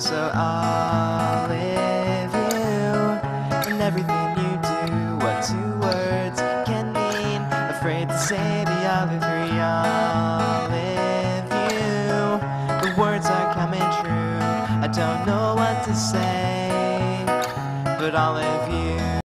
so I'll live you in everything you do. What two words can mean? Afraid to say the other three. I'll live you. The words are coming true. I don't know what to say, but I'll live you.